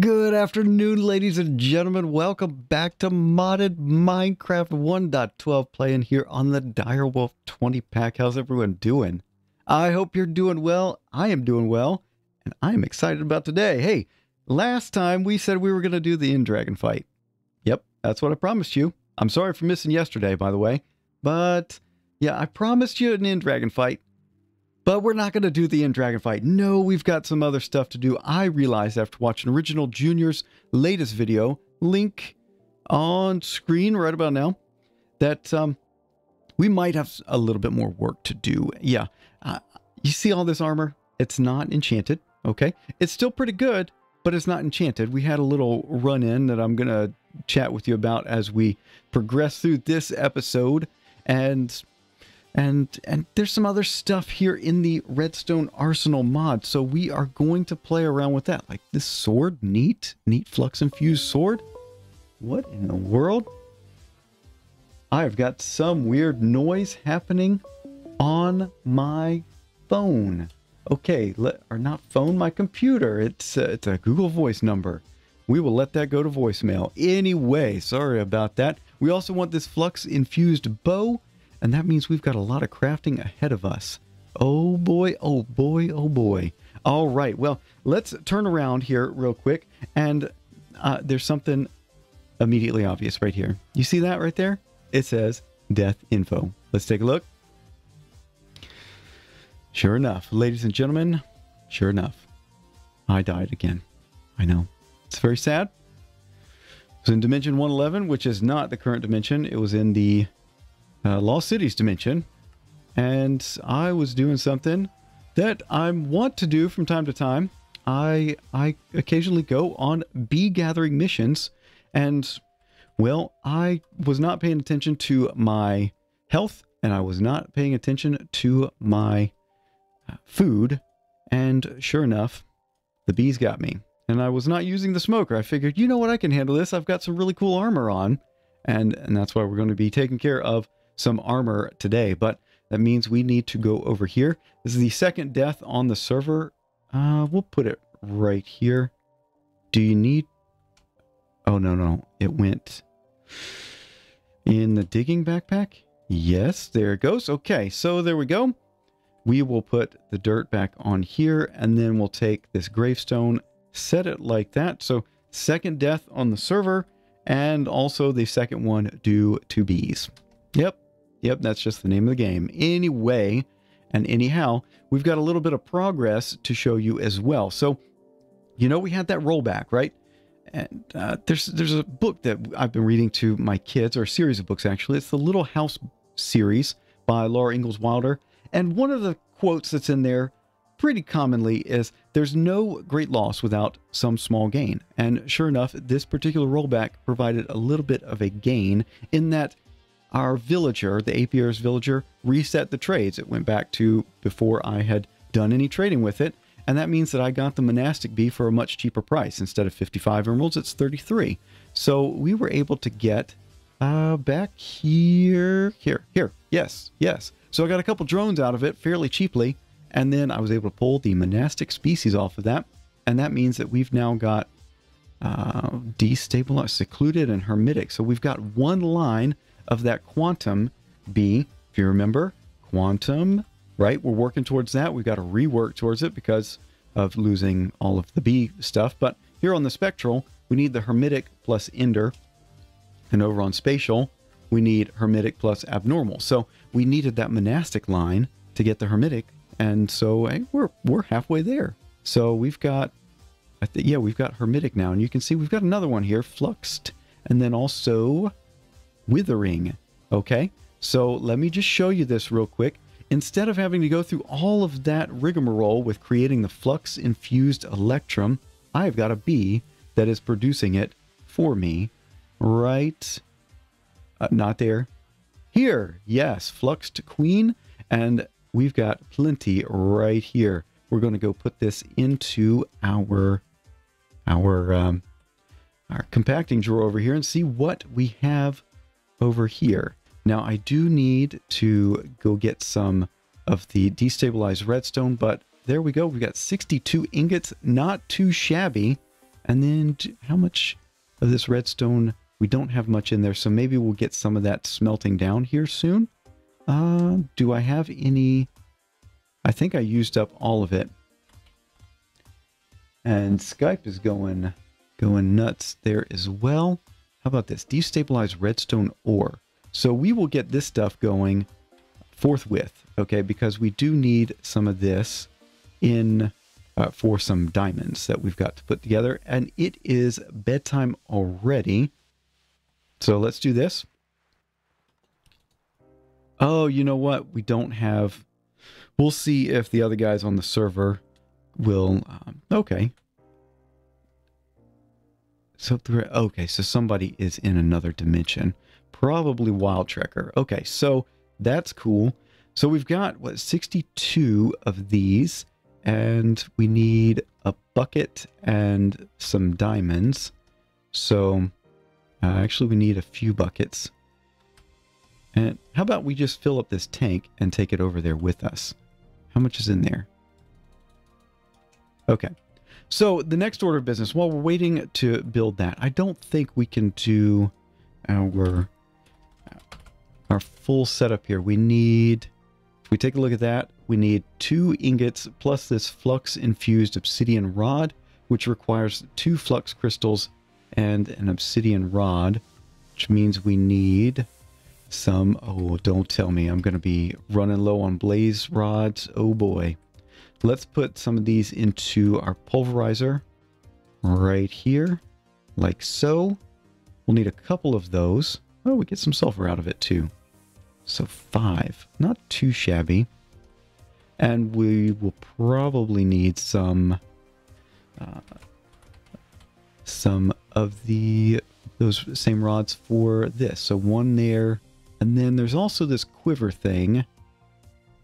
Good afternoon, ladies and gentlemen. Welcome back to modded Minecraft 1.12, playing here on the Direwolf 20 pack. How's everyone doing? I hope you're doing well. I am doing well, and I'm excited about today. Hey, last time we said we were going to do the end dragon fight. Yep, that's what I promised you. I'm sorry for missing yesterday, by the way, but yeah, I promised you an end dragon fight. But we're not going to do the end dragon fight. No, we've got some other stuff to do. I realized after watching Original Junior's latest video, link on screen right about now, that we might have a little bit more work to do. Yeah, you see all this armor? It's not enchanted, okay? It's still pretty good, but it's not enchanted. We had a little run-in that I'm going to chat with you about as we progress through this episode, and there's some other stuff here in the Redstone Arsenal mod, so we are going to play around with that. Like this sword, neat flux-infused sword. What in the world? I've got some weird noise happening on my phone. Okay, or not phone, my computer. It's a Google Voice number. We will let that go to voicemail. Anyway, sorry about that. We also want this flux-infused bow. And that means we've got a lot of crafting ahead of us. Oh boy, oh boy, oh boy. All right, well, let's turn around here real quick. And there's something immediately obvious right here. You see that right there? It says death info. Let's take a look. Sure enough, ladies and gentlemen, sure enough, I died again. I know, it's very sad. It was in dimension 111, which is not the current dimension. It was in the Lost Cities dimension, and I was doing something that I want to do from time to time. I occasionally go on bee gathering missions, and well, I was not paying attention to my health, and I was not paying attention to my food, and sure enough, the bees got me. And I was not using the smoker. I figured, you know what, I can handle this. I've got some really cool armor on, and that's why we're going to be taking care of some armor today. But that means we need to go over here. This is the second death on the server. We'll put it right here. Do you need... Oh, no. It went in the digging backpack. Yes, there it goes. Okay, so there we go. We will put the dirt back on here, and then we'll take this gravestone, set it like that. So second death on the server, and also the second one due to bees. Yep, that's just the name of the game. Anyway, and anyhow, we've got a little bit of progress to show you as well. So, you know, we had that rollback, right? And there's a book that I've been reading to my kids, or a series of books, actually. It's the Little House series by Laura Ingalls Wilder. And one of the quotes that's in there pretty commonly is, there's no great loss without some small gain. And sure enough, this particular rollback provided a little bit of a gain in that our villager, the apiar's villager, reset the trades. It went back to before I had done any trading with it. And that means that I got the monastic bee for a much cheaper price. Instead of 55 emeralds, it's 33. So we were able to get back here. Yes. So I got a couple drones out of it fairly cheaply. And then I was able to pull the monastic species off of that. And that means that we've now got destabilized, secluded, and hermitic. So we've got one line of that quantum bee. If you remember, quantum, right? We're working towards that. We've got to rework towards it because of losing all of the bee stuff. But here on the spectral, we need the hermitic plus ender. And over on spatial, we need hermitic plus abnormal. So we needed that monastic line to get the hermitic. And so hey, we're halfway there. So we've got, we've got hermitic now. And you can see we've got another one here, fluxed. And then also... withering. Okay, so let me just show you this real quick. Instead of having to go through all of that rigmarole with creating the flux infused electrum, I've got a bee that is producing it for me right not there here. Yes, fluxed queen, and we've got plenty right here. We're going to go put this into our compacting drawer over here and see what we have over here. Now I do need to go get some of the destabilized redstone, but there we go. We've got 62 ingots, not too shabby. And then how much of this redstone? We don't have much in there, so maybe we'll get some of that smelting down here soon. Do I have any? I think I used up all of it. And Skype is going nuts there as well. How about this? Destabilize redstone ore. So we will get this stuff going forthwith, okay? Because we do need some of this in for some diamonds that we've got to put together. And it is bedtime already. So let's do this. Oh, you know what? We don't have... We'll see if the other guys on the server will... okay. So okay, so somebody is in another dimension. Probably Wildtrekker. Okay, so that's cool. So we've got, what, 62 of these. And we need a bucket and some diamonds. So... actually, we need a few buckets. And how about we just fill up this tank and take it over there with us? How much is in there? Okay. So the next order of business, while we're waiting to build that, I don't think we can do our full setup here. We need, if we take a look at that, we need 2 ingots plus this flux-infused obsidian rod, which requires 2 flux crystals and an obsidian rod, which means we need some, oh, don't tell me I'm going to be running low on blaze rods. Oh boy. Let's put some of these into our pulverizer right here, like so. We'll need a couple of those. Oh, we get some sulfur out of it too. So 5, not too shabby. And we will probably need some of those same rods for this. So 1 there, and then there's also this quiver thing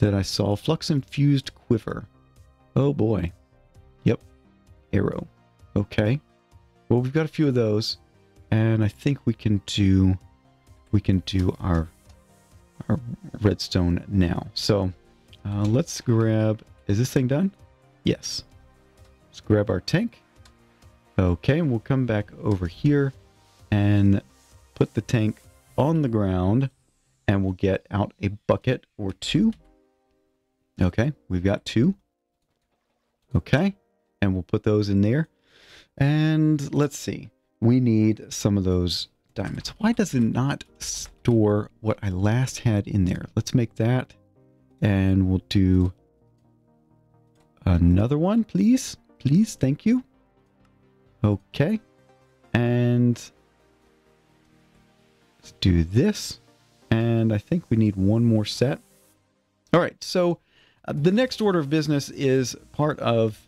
that I saw, flux infused quiver. Oh boy. Yep. Arrow. Okay. Well, we've got a few of those, and I think we can do our redstone now. So let's grab, is this thing done? Yes. Let's grab our tank. Okay, and we'll come back over here and put the tank on the ground, and we'll get out a bucket or 2. Okay, we've got 2. Okay, and we'll put those in there. And let's see, we need some of those diamonds. Why does it not store what I last had in there? Let's make that, and we'll do another one, please. Please, thank you. Okay, and let's do this, and I think we need 1 more set. All right, so the next order of business is part of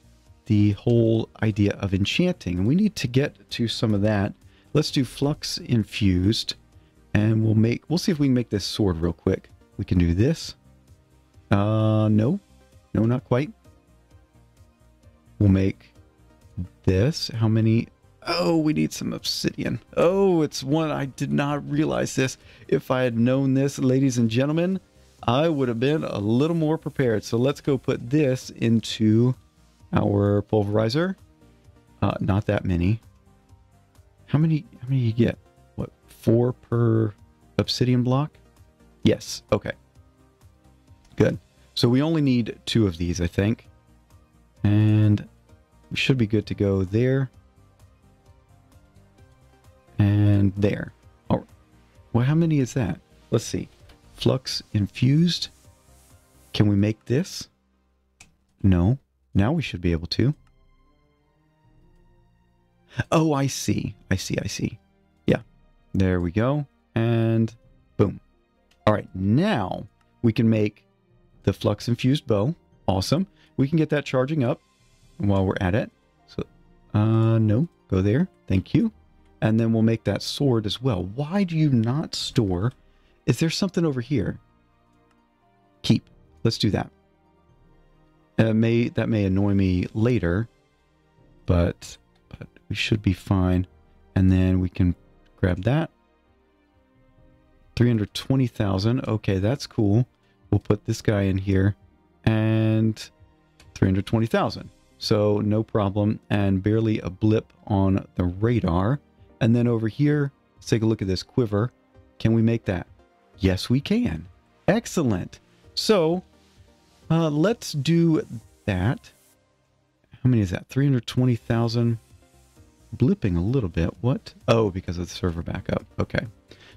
the whole idea of enchanting, and we need to get to some of that. Let's do flux infused, and we'll see if we can make this sword real quick. We can do this. No, not quite. We'll make this. How many? Oh, we need some obsidian. Oh, it's one. I did not realize this. If I had known this, ladies and gentlemen, I would have been a little more prepared. So let's go put this into our pulverizer. Not that many. How many you get? What, 4 per obsidian block? Yes. Okay, good. So we only need 2 of these, I think, and we should be good to go there and there. All right. Well, how many is that? Let's see. Flux infused. Can we make this? No. Now we should be able to. Oh, I see. I see. Yeah. There we go. And boom. All right. Now we can make the flux infused bow. Awesome. We can get that charging up while we're at it. So no, go there, thank you. And then we'll make that sword as well. Why do you not store? Is there something over here? Keep. Let's do that. That may annoy me later, but we should be fine. And then we can grab that. 320,000. Okay, that's cool. We'll put this guy in here, and 320,000. so no problem, and barely a blip on the radar. And then over here, let's take a look at this quiver. Can we make that? Yes, we can. Excellent. So let's do that. How many is that? 320,000. Blipping a little bit. What? Oh, because of the server backup. Okay.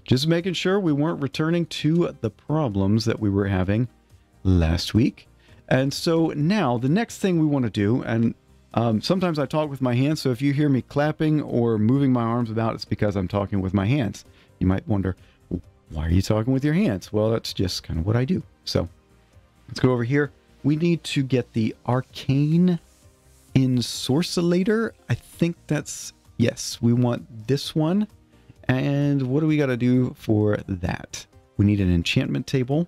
Just making sure we weren't returning to the problems that we were having last week. And so now the next thing we want to do, and sometimes I talk with my hands, so if you hear me clapping or moving my arms about, it's because I'm talking with my hands. You might wonder, why are you talking with your hands? Well, that's just kind of what I do. So let's go over here. We need to get the Arcane Ensorcellator. I think that's, yes, we want this one. And what do we got to do for that? We need an enchantment table.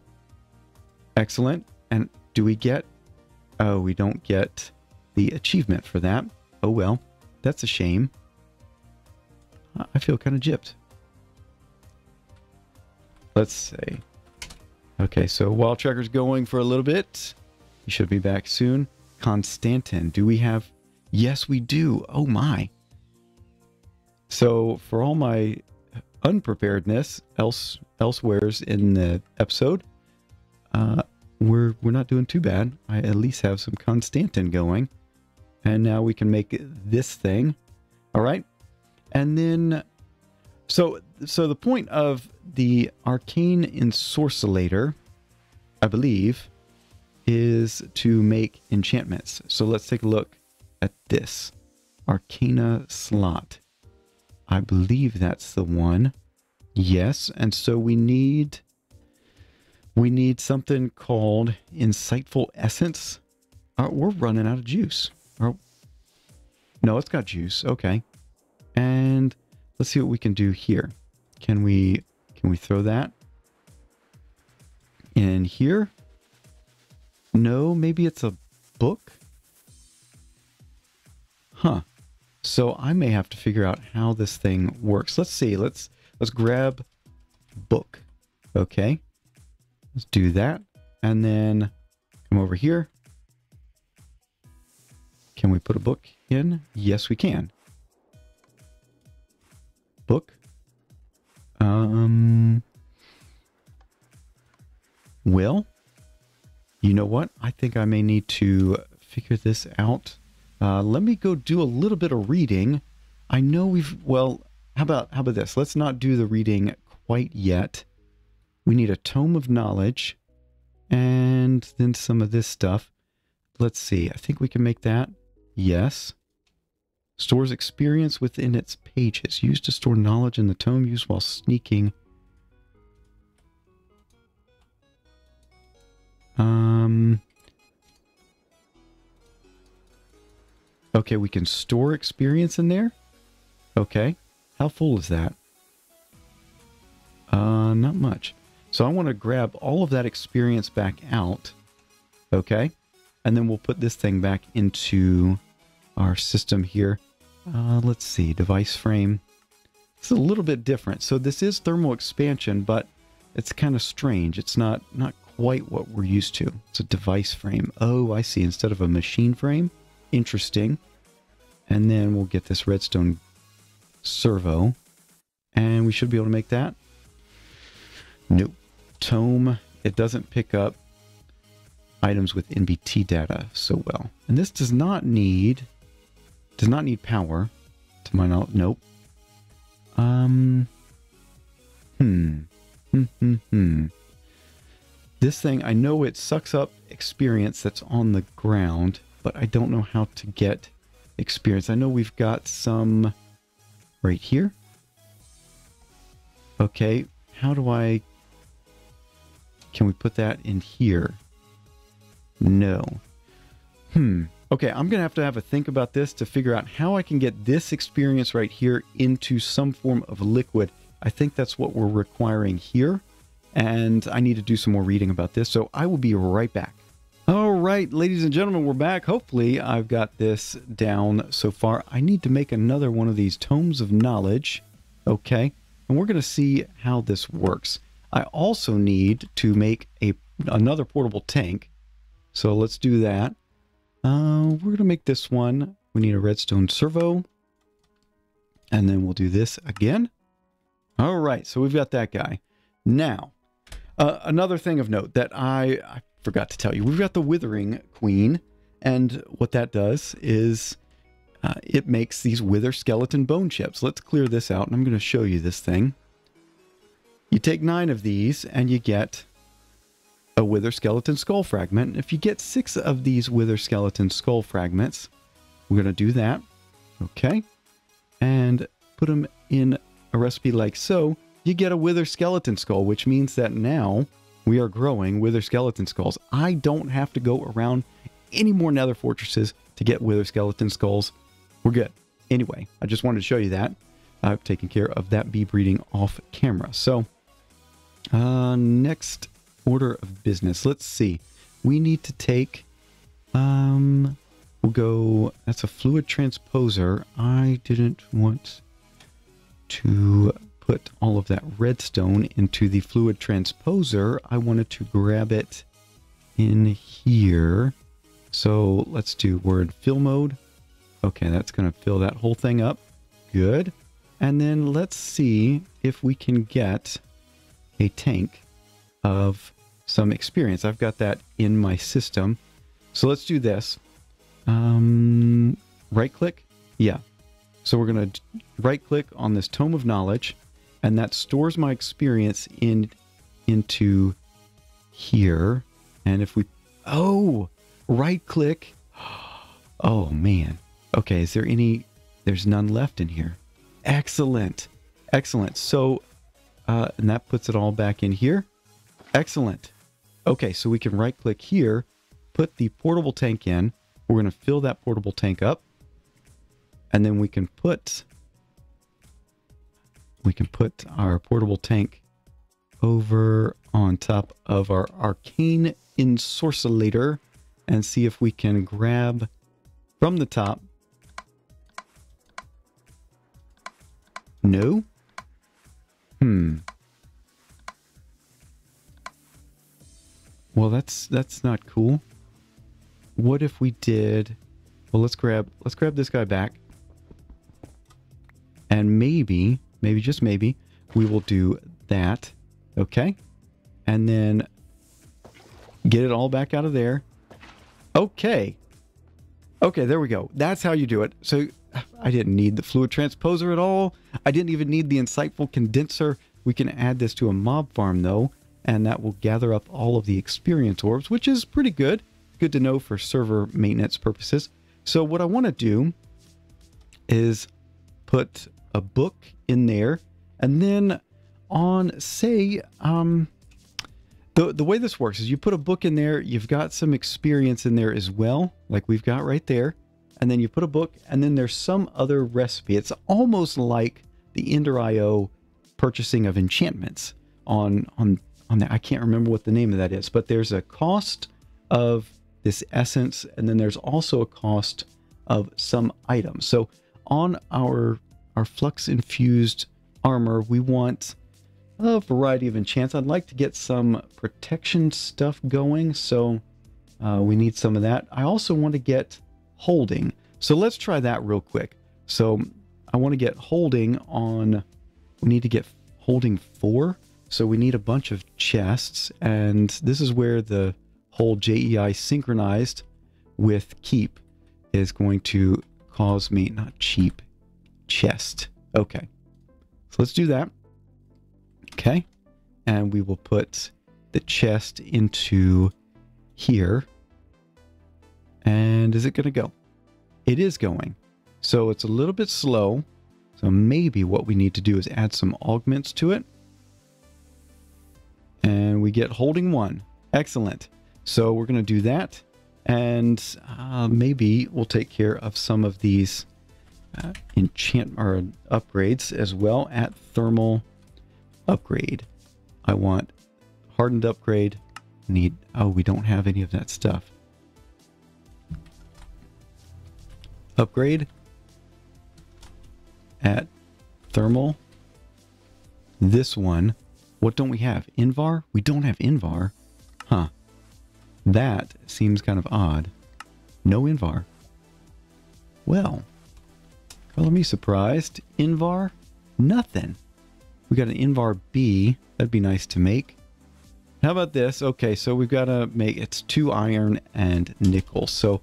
Excellent. And do we get, oh, we don't get the achievement for that. Oh, well, that's a shame. I feel kind of gypped. Let's see. Okay, so Wildtrekker's going for a little bit. He should be back soon. Constantin, do we have? Yes, we do. Oh my. So for all my unpreparedness elsewhere's in the episode, we're not doing too bad. I at least have some Constantin going, and now we can make this thing. All right. And then, so the point of the Arcane Ensorcellator, I believe, is to make enchantments. So let's take a look at this Arcana slot. I believe that's the one. Yes, and so we need something called Insightful Essence. We're running out of juice. No, it's got juice. Okay, and let's see what we can do here. Can we throw that in here? No, maybe it's a book? Huh. So I may have to figure out how this thing works. Let's see. Let's grab book. Okay. Let's do that. And then come over here. Can we put a book in? Yes, we can. Book. Well, you know what? I think I may need to figure this out. Let me go do a little bit of reading. I know how about this? Let's not do the reading quite yet. We need a tome of knowledge and then some of this stuff. Let's see. I think we can make that. Yes. Stores experience within its pages. Used to store knowledge in the tome used while sneaking. Okay, we can store experience in there. Okay, how full is that? Not much. So I want to grab all of that experience back out. Okay, and then we'll put this thing back into our system here. Let's see, device frame. It's a little bit different. So this is thermal expansion, but it's kind of strange. It's not quite what we're used to. It's a device frame. Oh, I see. Instead of a machine frame. Interesting. And then we'll get this redstone servo. And we should be able to make that. Nope. Tome. It doesn't pick up items with NBT data so well. And this does not need power. To my knowledge. Nope. This thing, I know it sucks up experience that's on the ground, but I don't know how to get experience. I know we've got some right here. Okay, how do I... Can we put that in here? No. Okay, I'm going to have a think about this to figure out how I can get this experience right here into some form of liquid. I think that's what we're requiring here. And I need to do some more reading about this, so I will be right back. All right, ladies and gentlemen, we're back. Hopefully, I've got this down so far. I need to make another one of these tomes of knowledge, okay? And we're going to see how this works. I also need to make another portable tank, so let's do that. We're going to make this one. We need a redstone servo. And then we'll do this again. All right, so we've got that guy. Now, another thing of note that I forgot to tell you. We've got the Withering Queen. And what that does is it makes these wither skeleton bone chips. Let's clear this out, and I'm going to show you this thing. You take 9 of these, and you get a wither skeleton skull fragment. If you get 6 of these wither skeleton skull fragments, we're going to do that. Okay. And put them in a recipe like so. You get a wither skeleton skull, which means that now we are growing wither skeleton skulls. I don't have to go around any more nether fortresses to get wither skeleton skulls. We're good. Anyway, I just wanted to show you that. I've taken care of that bee breeding off camera. So next order of business. Let's see. We need to take, we'll go, that's a fluid transposer. I didn't want to put all of that redstone into the fluid transposer. I wanted to grab it in here. So let's do, we're in fill mode. Okay, that's going to fill that whole thing up. Good. And then let's see if we can get a tank of some experience. I've got that in my system. So let's do this. Right click. Yeah. So we're going to right click on this Tome of Knowledge, and that stores my experience into here. And if we, oh, right click. Oh man. Okay. Is there any, there's none left in here. Excellent. Excellent. So, and that puts it all back in here. Excellent. Okay. So we can right click here, put the portable tank in. We're going to fill that portable tank up, and then we can put our portable tank over on top of our Arcane Ensorcellator, and see if we can grab from the top. No. Well, that's not cool. What if we did? Well, let's grab this guy back. And maybe just maybe we will do that. Okay. And then get it all back out of there. Okay. Okay, there we go. That's how you do it. So I didn't need the fluid transposer at all. I didn't even need the insightful condenser. We can add this to a mob farm though, and that will gather up all of the experience orbs, which is pretty good. Good to know for server maintenance purposes. So what I want to do is put a book in there, and then on say, the way this works is you put a book in there, you've got some experience in there as well, like we've got right there. And then you put a book, and then there's some other recipe. It's almost like the Ender.io purchasing of enchantments on that. I can't remember what the name of that is, but there's a cost of this essence, and then there's also a cost of some items. So on our flux infused armor, we want a variety of enchants. I'd like to get some protection stuff going, so we need some of that. I also want to get holding, so let's try that real quick. So I want to get holding on, we need to get holding 4, so we need a bunch of chests, and this is where the whole JEI synchronized with keep is going to cause me, not cheap, chest. Okay, so let's do that. Okay, and we will put the chest into here. And is it going to go? It is going. So it's a little bit slow. So maybe what we need to do is add some augments to it. And we get holding 1. Excellent. So we're going to do that. And maybe we'll take care of some of these enchant or upgrades as well at thermal upgrade. I want hardened upgrade. Need, oh, we don't have any of that stuff. Upgrade at thermal. This one, what don't we have? Invar? We don't have Invar. Huh. That seems kind of odd. No Invar. Well, color me surprised. Invar, nothing. We got an Invar B. That'd be nice to make. How about this? Okay, so we've got to make, it's 2 iron and nickel. So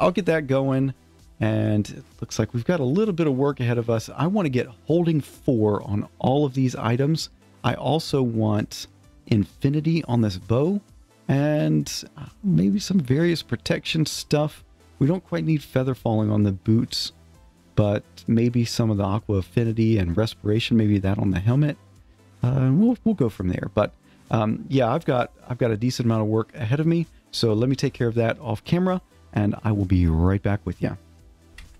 I'll get that going. And it looks like we've got a little bit of work ahead of us. I want to get holding 4 on all of these items. I also want infinity on this bow and maybe some various protection stuff. We don't quite need feather falling on the boots, but maybe some of the aqua affinity and respiration, maybe that on the helmet. We'll go from there. But yeah, I've got a decent amount of work ahead of me. So let me take care of that off camera and I will be right back with you.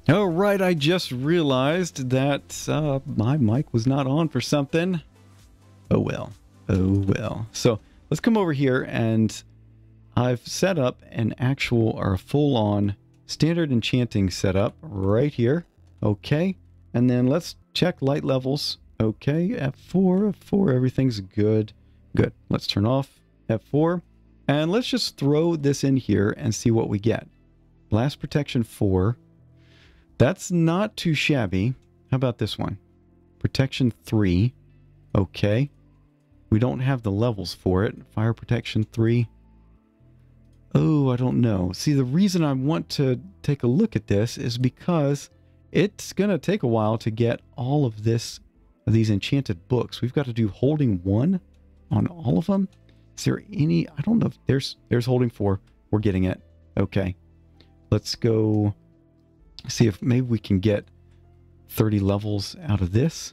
All right, I just realized that my mic was not on for something. Oh well, oh well. So let's come over here and I've set up an actual or a full-on standard enchanting setup right here. Okay, and then let's check light levels. Okay, F4, F4, everything's good. Good, let's turn off F4 and let's just throw this in here and see what we get. Blast protection 4, that's not too shabby. How about this one? Protection 3, okay. We don't have the levels for it. Fire protection 3. Oh, I don't know. See, the reason I want to take a look at this is because it's going to take a while to get all of these enchanted books. We've got to do holding 1 on all of them. Is there any? I don't know. If there's holding 4. We're getting it. Okay. Let's go see if maybe we can get 30 levels out of this.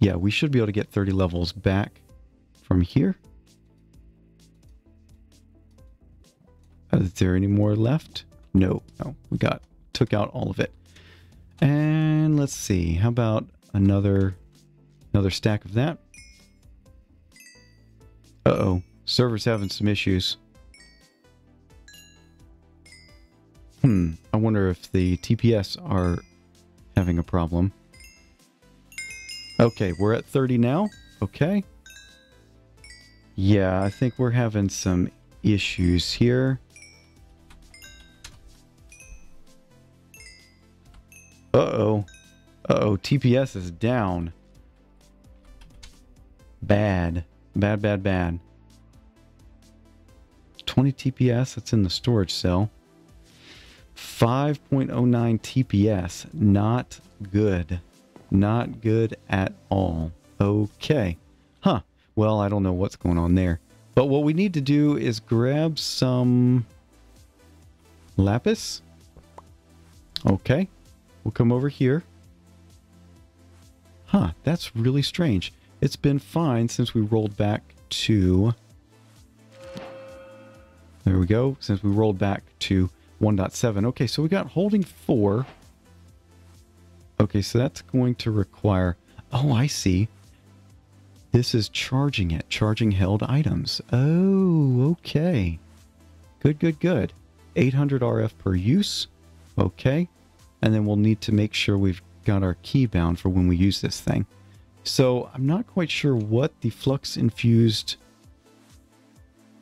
Yeah, we should be able to get 30 levels back from here. Is there any more left? No, no, we took out all of it. And let's see, how about another stack of that? Uh-oh, server's having some issues. I wonder if the TPS are having a problem. Okay, we're at 30 now. Okay. Yeah, I think we're having some issues here. Uh-oh. Uh-oh, TPS is down. Bad. Bad, bad, bad. 20 TPS, that's in the storage cell. 5.09 TPS, not good. Not good at all. Okay. Huh. Well, I don't know what's going on there. But what we need to do is grab some lapis. Okay. We'll come over here. Huh. That's really strange. It's been fine since we rolled back to... There we go. Since we rolled back to 1.7. Okay, so we got holding 4... Okay, so that's going to require, oh, I see. This is charging it, charging held items. Oh, okay. Good, good, good. 800 RF per use. Okay. And then we'll need to make sure we've got our key bound for when we use this thing. So I'm not quite sure what the flux infused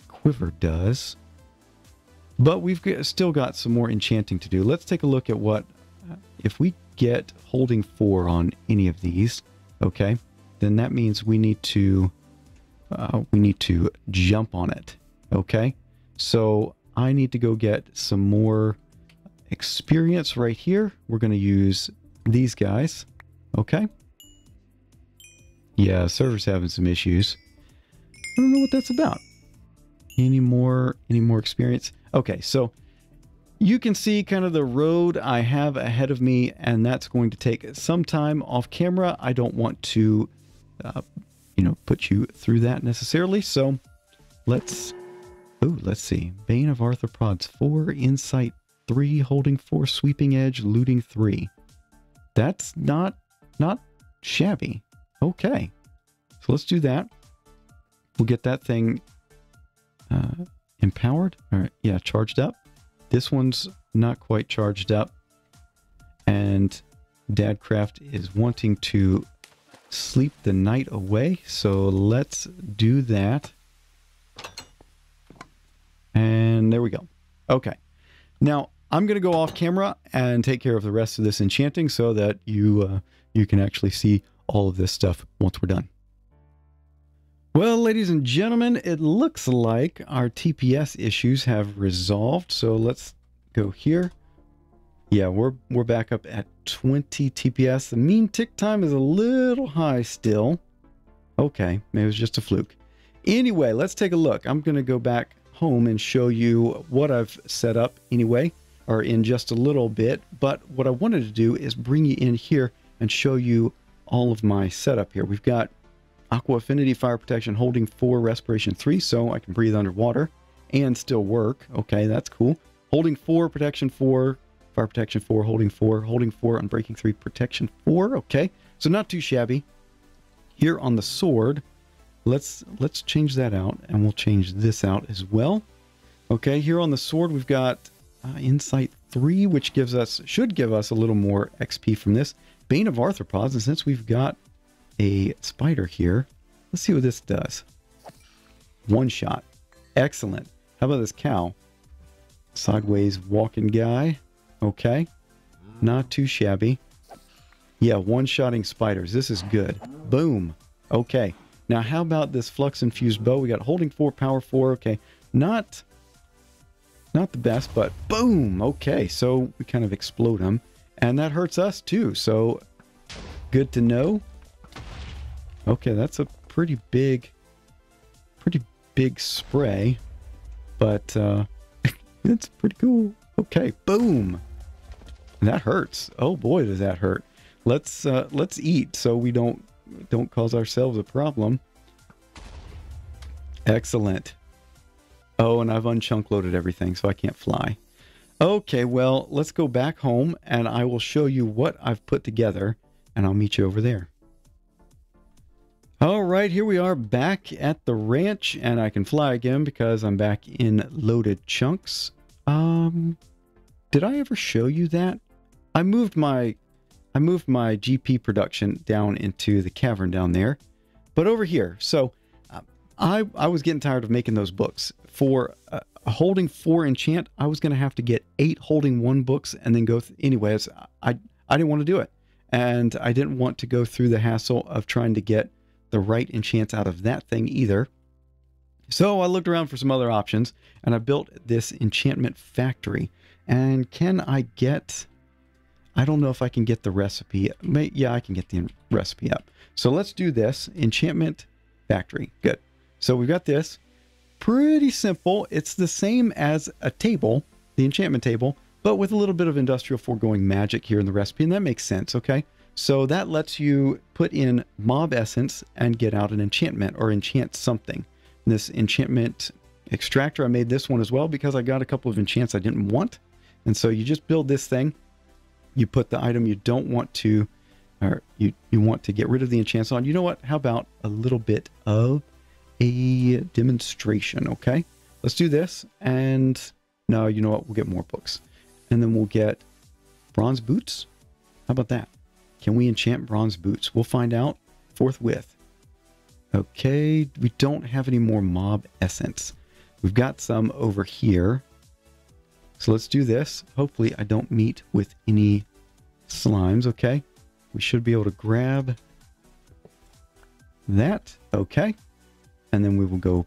quiver does, but we've still got some more enchanting to do. Let's take a look at what, if we get holding 4 on any of these, okay, then that means we need to jump on it. Okay, so I need to go get some more experience right here. We're going to use these guys. Okay. Yeah, server's having some issues. I don't know what that's about. Any more experience? Okay, so you can see kind of the road I have ahead of me, and that's going to take some time off camera. I don't want to, you know, put you through that necessarily. So let's see. Bane of Arthropods 4, Insight 3, Holding 4, Sweeping Edge, Looting 3. That's not shabby. Okay. So let's do that. We'll get that thing empowered. All right. Yeah, charged up. This one's not quite charged up, and DadCraft is wanting to sleep the night away, so let's do that. And there we go. Okay, Now, I'm going to go off camera and take care of the rest of this enchanting so that you you can actually see all of this stuff once we're done. Well, ladies and gentlemen, it looks like our TPS issues have resolved. So let's go here. Yeah, we're back up at 20 TPS. The mean tick time is a little high still. Okay, maybe it was just a fluke. Anyway, let's take a look. I'm going to go back home and show you what I've set up anyway, or in just a little bit. But what I wanted to do is bring you in here and show you all of my setup here. We've got Aqua Affinity, Fire Protection, Holding 4, Respiration 3, so I can breathe underwater and still work. Okay, that's cool. Holding 4, Protection 4, Fire Protection 4, Holding 4, Holding 4, Unbreaking 3, Protection 4. Okay, so not too shabby. Here on the sword, let's change that out, and we'll change this out as well. Okay, here on the sword, we've got Insight 3, which gives us, should give us a little more XP from this. Bane of Arthropods, and since we've got a spider here, let's see what this does. One shot. Excellent. How about this cow? Sideways walking guy. Okay. Not too shabby. Yeah, one-shotting spiders. This is good. Boom. Okay. Now, how about this flux-infused bow? We got holding 4, power 4. Okay. Not the best, but boom. Okay. So we kind of explode them. And that hurts us, too. So good to know. Okay, that's a pretty big spray, but it's pretty cool. Okay, boom. That hurts. Oh boy, does that hurt. Let's eat so we don't cause ourselves a problem. Excellent. Oh, and I've unchunk loaded everything, so I can't fly. Okay, well, let's go back home, and I will show you what I've put together, and I'll meet you over there. All right, here we are back at the ranch, and I can fly again because I'm back in loaded chunks. Did I ever show you that? I moved my GP production down into the cavern down there, but over here. So I was getting tired of making those books. For holding 4 enchant, I was going to have to get 8 holding 1 books and then go. Anyways, I didn't want to do it, and I didn't want to go through the hassle of trying to get the right enchant out of that thing either. So I looked around for some other options, and I built this enchantment factory. And can I get, I don't know if I can get the recipe. Yeah, I can get the recipe up. So let's do this enchantment factory. Good. So we've got this pretty simple. It's the same as a table, the enchantment table, but with a little bit of industrial foregoing magic here in the recipe. And that makes sense. Okay. So that lets you put in mob essence and get out an enchantment or enchant something. This enchantment extractor, I made this one as well because I got a couple of enchants I didn't want. And so you just build this thing. You put the item you don't want to, or you want to get rid of the enchants on. You know what? How about a little bit of a demonstration? Okay, let's do this. And no, you know what? We'll get more books. And then we'll get bronze boots. How about that? Can we enchant bronze boots? We'll find out forthwith. Okay, we don't have any more mob essence. We've got some over here. So let's do this. Hopefully I don't meet with any slimes. Okay, we should be able to grab that. Okay, and then we will go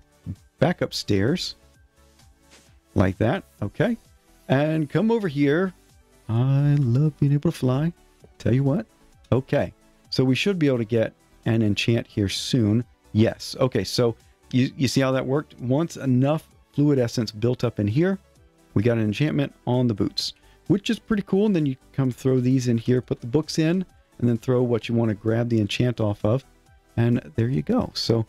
back upstairs like that. Okay, and come over here. I love being able to fly. Tell you what. Okay, so we should be able to get an enchant here soon. Yes. Okay, so you see how that worked? Once enough fluid essence built up in here, we got an enchantment on the boots, which is pretty cool. And then you come throw these in here, put the books in, and then throw what you want to grab the enchant off of. And there you go. So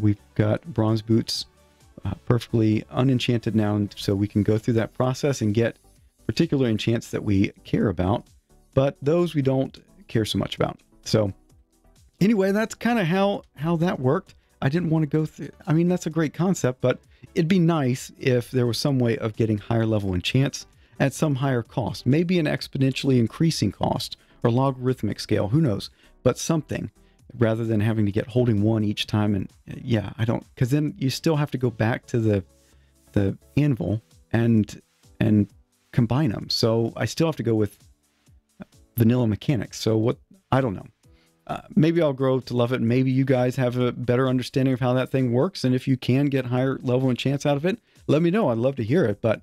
we've got bronze boots perfectly unenchanted now. And so we can go through that process and get particular enchants that we care about, but those we don't care so much about. So anyway, that's kind of how that worked. I didn't want to go through, I mean, that's a great concept, but it'd be nice if there was some way of getting higher level enchants at some higher cost, maybe an exponentially increasing cost or logarithmic scale, who knows, but something rather than having to get holding 1 each time. And yeah, I don't, because then you still have to go back to the anvil and combine them. So I still have to go with vanilla mechanics. So what, I don't know. Maybe I'll grow to love it. Maybe you guys have a better understanding of how that thing works. And if you can get higher level and chance out of it, let me know. I'd love to hear it. But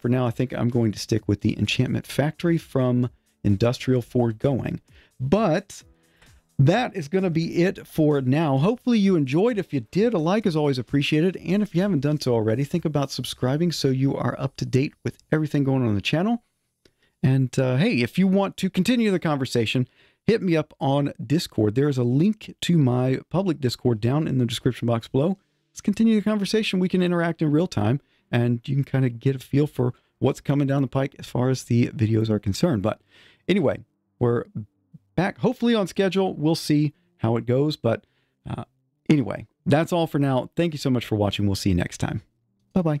for now, I think I'm going to stick with the Enchantment Factory from Industrial Foregoing. But that is going to be it for now. Hopefully you enjoyed. If you did, a like is always appreciated. And if you haven't done so already, think about subscribing so you are up to date with everything going on the channel. And hey, if you want to continue the conversation, hit me up on Discord. There is a link to my public Discord down in the description box below. Let's continue the conversation. We can interact in real time, and you can kind of get a feel for what's coming down the pike as far as the videos are concerned. But anyway, we're back, hopefully on schedule. We'll see how it goes. But anyway, that's all for now. Thank you so much for watching. We'll see you next time. Bye-bye.